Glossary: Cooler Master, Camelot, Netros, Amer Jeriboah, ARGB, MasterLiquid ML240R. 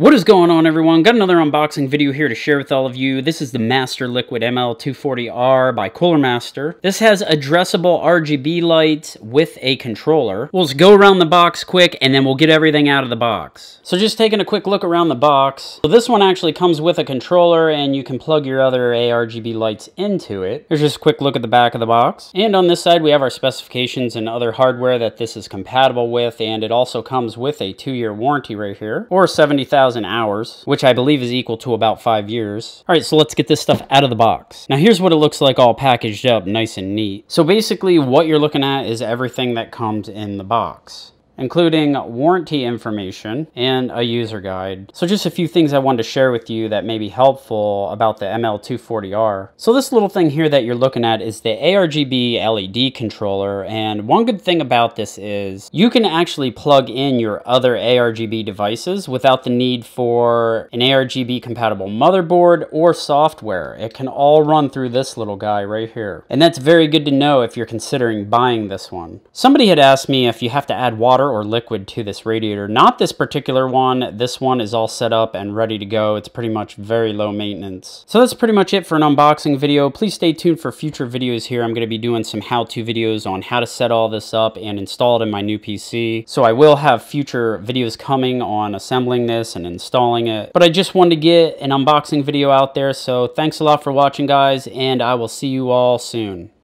What is going on, everyone? Got another unboxing video here to share with all of you. This is the MasterLiquid ML240R by Cooler Master. This has addressable RGB lights with a controller. We'll just go around the box quick and then we'll get everything out of the box. So just taking a quick look around the box. So this one actually comes with a controller and you can plug your other ARGB lights into it. Here's just a quick look at the back of the box. And on this side we have our specifications and other hardware that this is compatible with, and it also comes with a 2-year warranty right here, or 70,000 hours, which I believe is equal to about 5 years. All right, so let's get this stuff out of the box. Now here's what it looks like all packaged up nice and neat. So basically what you're looking at is everything that comes in the box, including warranty information and a user guide. So just a few things I wanted to share with you that may be helpful about the ML240R. So this little thing here that you're looking at is the ARGB LED controller, and one good thing about this is you can actually plug in your other ARGB devices without the need for an ARGB compatible motherboard or software. It can all run through this little guy right here. And that's very good to know if you're considering buying this one. Somebody had asked me if you have to add water or liquid to this radiator. Not this particular one. This one is all set up and ready to go. It's pretty much very low maintenance. So that's pretty much it for an unboxing video. Please stay tuned for future videos here. I'm going to be doing some how-to videos on how to set all this up and install it in my new PC. So I will have future videos coming on assembling this and installing it. But I just wanted to get an unboxing video out there. So thanks a lot for watching, guys, and I will see you all soon.